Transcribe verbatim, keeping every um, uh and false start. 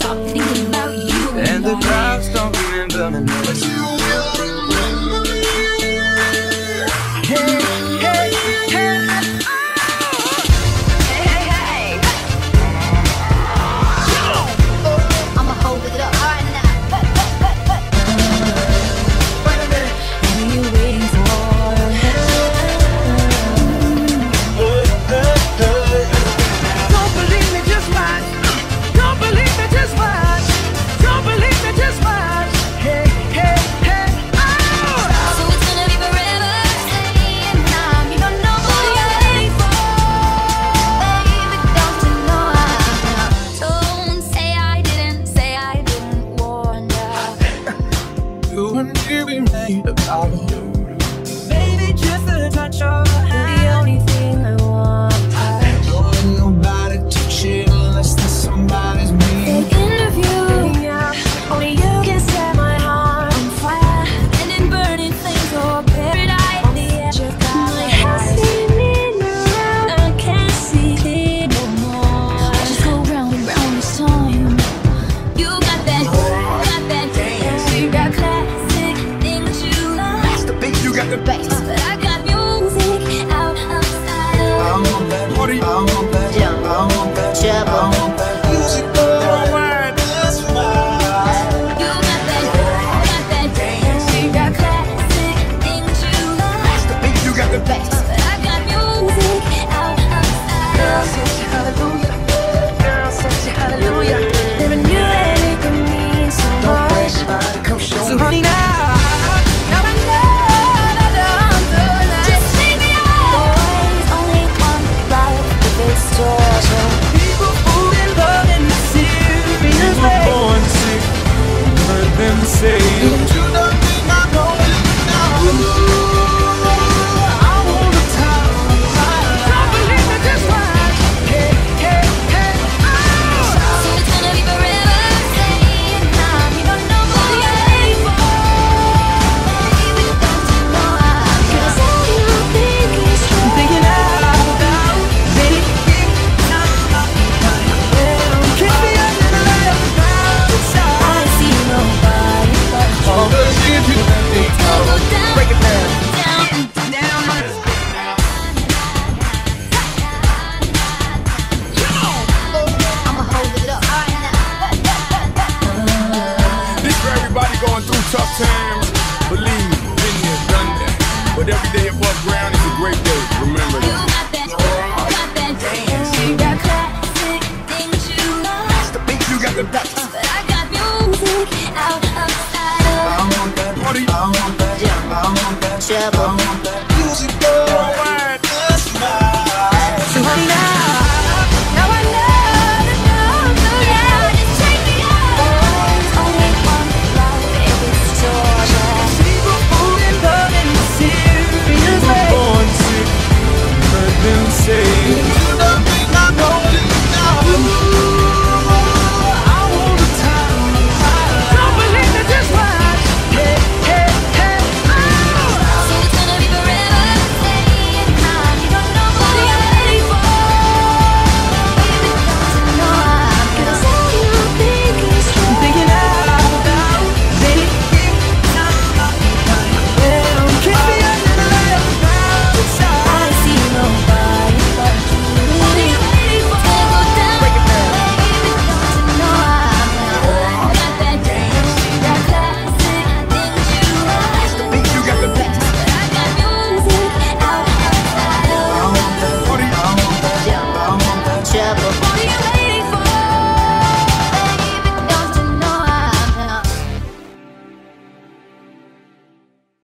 talking about you. And the crowds don't remember me, but you will remember me. Hey, hey, hey, oh. Hey, hey, hey. Oh. I'ma hold it up right now. Hey, hey, hey, hey. Wait a minute. What are you waiting for? Hey, hey, hey. Don't believe me, just watch. Don't believe me, just watch. Don't believe me, just watch. Hey, hey, hey, oh. So it's gonna be forever, staying now. You don't know what you're waiting for. Baby, don't you know I don't say I didn't, say I didn't warn ya. You and me, we made a vow. Baby, just a touch of a hand. The only thing I want. I don't want nobody to cheat unless there's somebody's me. Take interview, yeah. Only you can set my heart on fire. And in burning flames or paradise. On the edge of my eyes. I can't see it no more. I just go round and round this time. You got that, got that dance. You got classic thing that you love. That's the beat, you got the bass. But I got music out outside of I want that booty, I want that, I want that, I want that music. Don't worry, that's why. you got that, got that dance. You got classic thing that you love. That's the beat, you got the bass. But I got music out Girl, outside of such a hallelujah. Girl, such a hallelujah. Never knew that it could mean so Don't much. worry about it, come show So me. honey, now, now I know that I'm doing that. Just leave me alone. Always only one life if it's torture. People fall in love in a serious way. Born sick, heard them say. Don't you know me, I know it now. I want a time. Don't believe me, just watch. Hey, hey, hey, oh. So it's gonna be forever, staying now. You don't know what you're waiting for. Baby, don't you know I can't say you think it's true. Thinking out loud, baby. Kiss me up in the light of the crowd inside. I see nobody but you. All the shit you let me go. Go down, Break it down. down, down. I'ma hold it up right now. This for everybody going through tough times. Believe me, been there, done that. But every day above ground is a great day. Remember You that. got that, got that dance. You got classic thing that you love. That's the beat, you got the bass. But I got music out outside of I want that booty, I want that, I want that, I want that music.